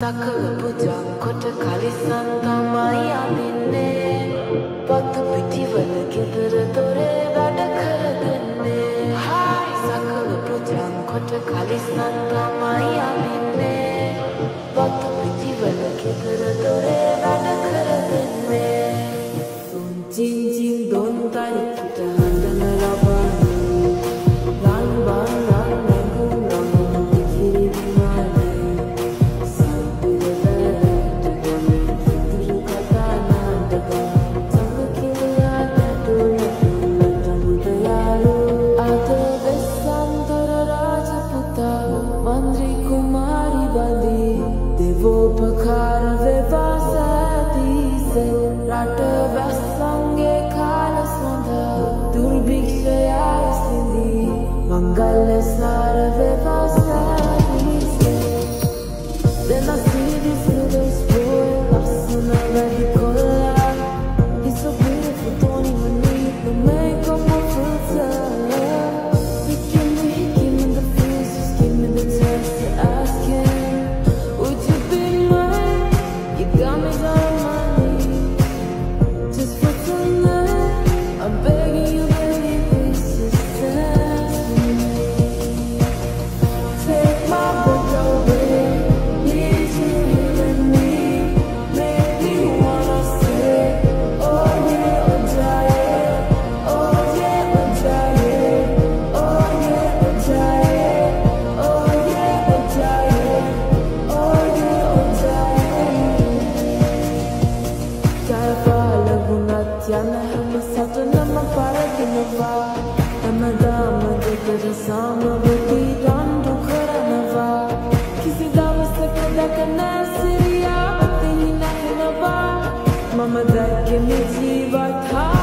Takalapu jakkota kalisan tamai adinne path pitiwal gidara dore wada karadenne hai sakalapu jakkota kalisan tamai adinne path pitiwal gidara dore wada karadenne sun jin jin don tarikita handana laban Mama, that give me tea, but